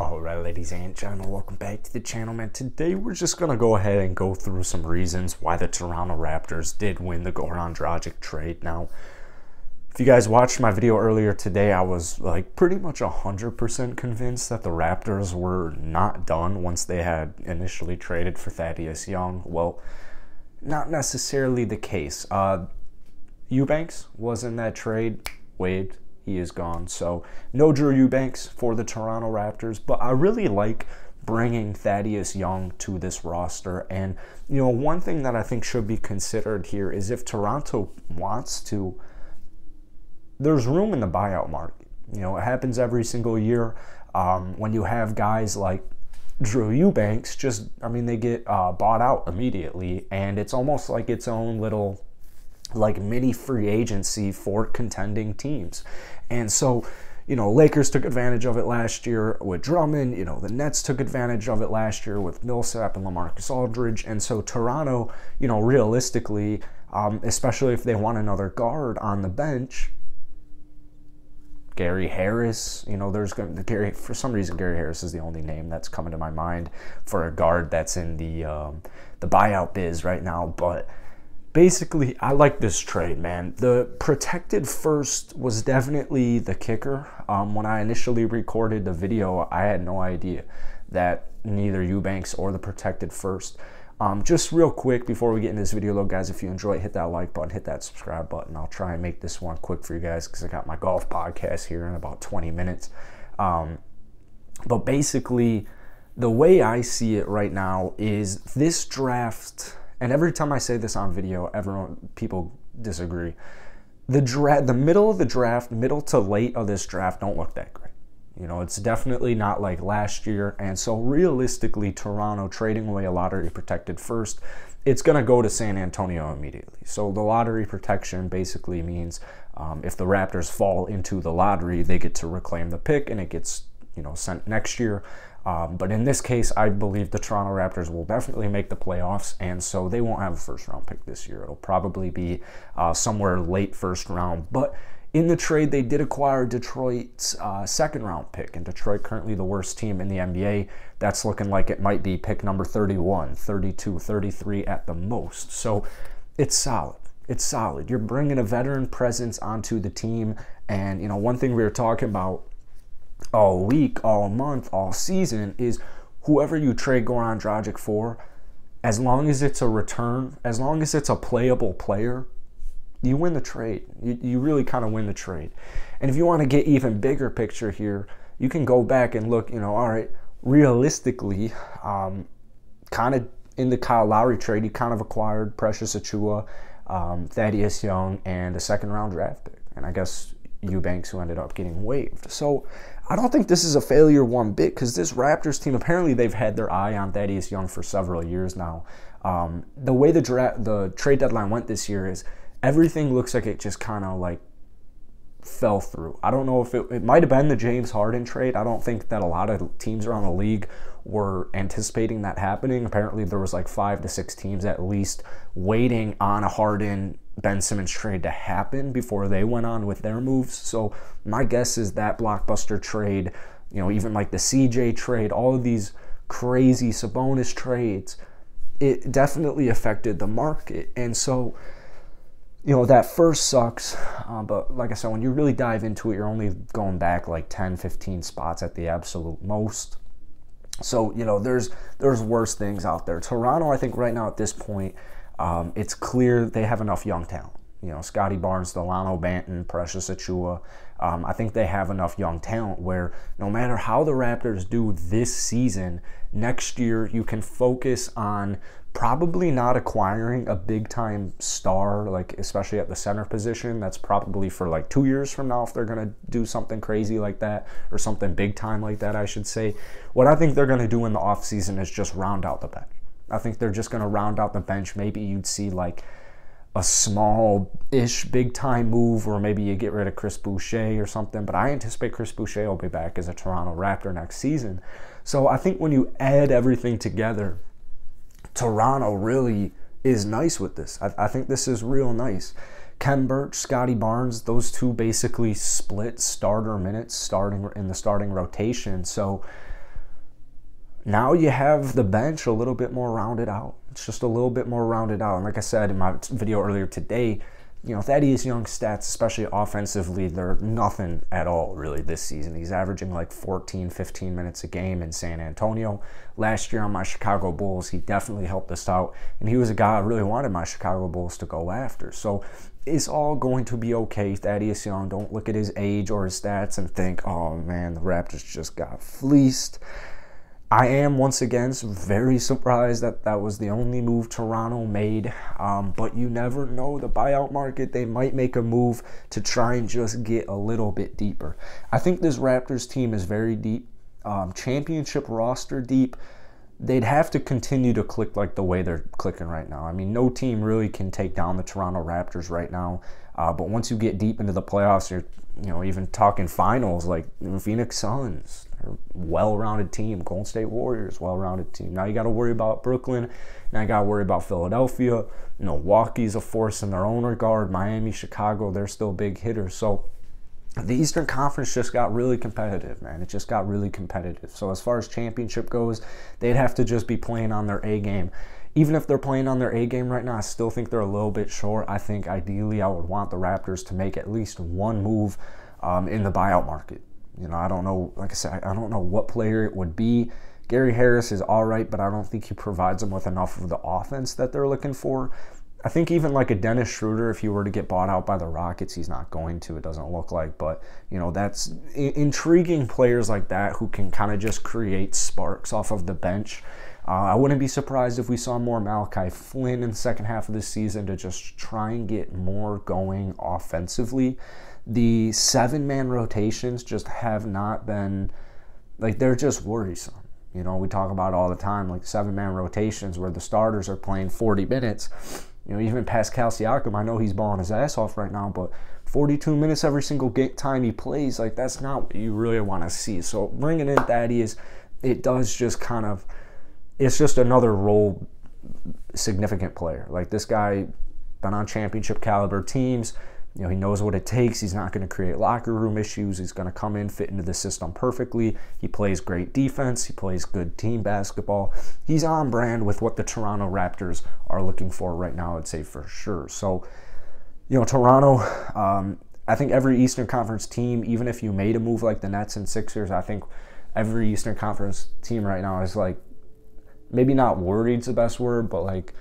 Alright, ladies and gentlemen, welcome back to the channel, man. Today we're just going to go ahead and go through some reasons why the Toronto Raptors did win the Goran Dragic trade. Now, if you guys watched my video earlier today, I was like pretty much 100% convinced that the Raptors were not done once they had initially traded for Thaddeus Young. Well, not necessarily the case. Eubanks was in that trade, waived. He is gone. So no Drew Eubanks for the Toronto Raptors. But I really like bringing Thaddeus Young to this roster. And, you know, one thing that I think should be considered here is if Toronto wants to, there's room in the buyout market. You know, it happens every single year when you have guys like Drew Eubanks. Just, I mean, they get bought out immediately. And it's almost like its own little like mini free agency for contending teams. And so, you know, Lakers took advantage of it last year with Drummond. You know, the Nets took advantage of it last year with Millsap and LaMarcus Aldridge. And so Toronto, you know, realistically, especially if they want another guard on the bench, Gary Harris, you know, there's going to Gary, for some reason, Gary Harris is the only name that's coming to my mind for a guard that's in the buyout biz right now. But basically, I like this trade, man. The protected first was definitely the kicker. When I initially recorded the video, I had no idea that neither Eubanks or the protected first. Just real quick before we get in this video, though, guys, if you enjoy it, hit that like button, hit that subscribe button. I'll try and make this one quick for you guys because I got my golf podcast here in about 20 minutes. But basically, the way I see it right now is this draft. And every time I say this on video, people disagree. The middle of the draft, middle to late of this draft, don't look that great. You know, it's definitely not like last year. And so realistically, Toronto trading away a lottery protected first, it's going to go to San Antonio immediately. So the lottery protection basically means if the Raptors fall into the lottery, they get to reclaim the pick and it gets, you know, sent next year. But in this case, I believe the Toronto Raptors will definitely make the playoffs, and so they won't have a first-round pick this year. It'll probably be somewhere late first round. But in the trade, they did acquire Detroit's second-round pick, and Detroit currently the worst team in the NBA. That's looking like it might be pick number 31, 32, 33 at the most. So it's solid. It's solid. You're bringing a veteran presence onto the team, and, you know, one thing we were talking about all week, all month, all season is whoever you trade Goran Dragic for, as long as it's a return, as long as it's a playable player, you win the trade. You really kind of win the trade. And if you want to get even bigger picture here, you can go back and look, you know, all right, realistically, kind of in the Kyle Lowry trade, you kind of acquired Precious Achiuwa, Thaddeus Young, and a second-round draft pick. And I guess Eubanks, who ended up getting waived. So I don't think this is a failure one bit, because this Raptors team, apparently they've had their eye on Thaddeus Young for several years now. The way the trade deadline went this year is everything looks like it just kind of like fell through. I don't know if it might have been the James Harden trade. I don't think that a lot of teams around the league were anticipating that happening. Apparently there was like 5 to 6 teams at least waiting on a Harden Ben Simmons trade to happen before they went on with their moves. So my guess is that blockbuster trade, you know, even like the CJ trade, all of these crazy Sabonis trades, it definitely affected the market. And so, you know, that first sucks, but like I said, when you really dive into it, you're only going back like 10, 15 spots at the absolute most. So, you know, there's worse things out there. Toronto, I think right now at this point, it's clear they have enough young talent. You know, Scottie Barnes, Delano Banton, Precious Achiuwa. I think they have enough young talent where no matter how the Raptors do this season, next year you can focus on probably not acquiring a big-time star, like especially at the center position. That's probably for like 2 years from now if they're going to do something crazy like that, or something big-time like that, I should say. What I think they're going to do in the offseason is just round out the bench. I think they're just going to round out the bench. Maybe you'd see like a small-ish big-time move, or maybe you get rid of Chris Boucher or something. But I anticipate Chris Boucher will be back as a Toronto Raptor next season. So I think when you add everything together, Toronto really is nice with this. I think this is real nice. Ken Birch, Scottie Barnes, those two basically split starter minutes starting in the starting rotation. So now you have the bench a little bit more rounded out. It's just a little bit more rounded out. And like I said in my video earlier today, you know, Thaddeus Young's stats, especially offensively, they're nothing at all really this season. He's averaging like 14, 15 minutes a game in San Antonio. Last year on my Chicago Bulls, he definitely helped us out, and he was a guy I really wanted my Chicago Bulls to go after. So it's all going to be okay. Thaddeus Young, don't look at his age or his stats and think, oh man, the Raptors just got fleeced. I am, once again, very surprised that that was the only move Toronto made. But you never know. The buyout market, they might make a move to try and just get a little bit deeper. I think this Raptors team is very deep. Championship roster deep. They'd have to continue to click like the way they're clicking right now. I mean, no team really can take down the Toronto Raptors right now. But once you get deep into the playoffs, you're, you know, even talking finals, like Phoenix Suns, well-rounded team. Golden State Warriors, well-rounded team. Now you got to worry about Brooklyn. Now you got to worry about Philadelphia. Milwaukee's a force in their own regard. Miami, Chicago, they're still big hitters. So the Eastern Conference just got really competitive, man. It just got really competitive. So as far as championship goes, they'd have to just be playing on their A game. Even if they're playing on their A game right now, I still think they're a little bit short. I think ideally I would want the Raptors to make at least one move in the buyout market. You know, I don't know, like I said, I don't know what player it would be. Gary Harris is all right, but I don't think he provides them with enough of the offense that they're looking for. I think even like a Dennis Schroeder, if he were to get bought out by the Rockets, he's not going to, it doesn't look like. But, you know, that's intriguing players like that who can kind of just create sparks off of the bench. I wouldn't be surprised if we saw more Malachi Flynn in the second half of the season to just try and get more going offensively. The seven-man rotations just have not been, like, they're just worrisome. You know, we talk about it all the time, like seven-man rotations where the starters are playing 40 minutes. You know, even Pascal Siakam, I know he's balling his ass off right now, but 42 minutes every single time he plays, like, that's not what you really want to see. So bringing in Thaddeus, it does just kind of, it's just another role significant player. Like, this guy been on championship caliber teams. You know, he knows what it takes. He's not going to create locker room issues. He's going to come in, fit into the system perfectly. He plays great defense. He plays good team basketball. He's on brand with what the Toronto Raptors are looking for right now, I'd say for sure. So, you know, Toronto, I think every Eastern Conference team, even if you made a move like the Nets and Sixers, I think every Eastern Conference team right now is like, maybe not worried's the best word, but like,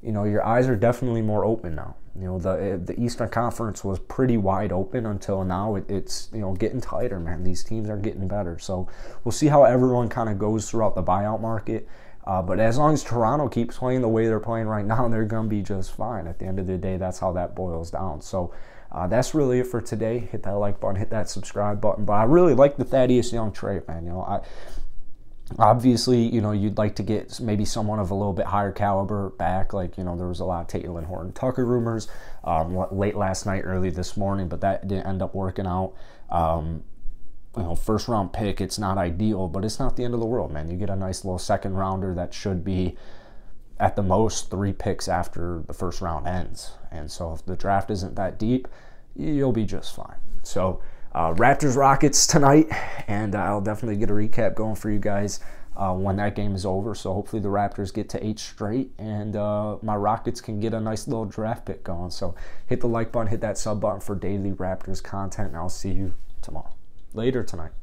you know, your eyes are definitely more open now. You know, the Eastern Conference was pretty wide open until now. It's, you know, getting tighter, man. These teams are getting better. So we'll see how everyone kind of goes throughout the buyout market. But as long as Toronto keeps playing the way they're playing right now, they're going to be just fine. At the end of the day, that's how that boils down. So that's really it for today. Hit that like button, hit that subscribe button. But I really like the Thaddeus Young trade, man. You know, obviously, you know, you'd like to get maybe someone of a little bit higher caliber back. Like, you know, there was a lot of Tatum and Horton Tucker rumors late last night, early this morning, but that didn't end up working out. You know, first round pick, it's not ideal, but it's not the end of the world, man. You get a nice little second rounder that should be at the most 3 picks after the first round ends. And so if the draft isn't that deep, you'll be just fine. So Raptors Rockets tonight, and I'll definitely get a recap going for you guys when that game is over. So hopefully the Raptors get to 8 straight, and my Rockets can get a nice little draft pick going. So hit the like button, hit that sub button for daily Raptors content, and I'll see you tomorrow. Later tonight.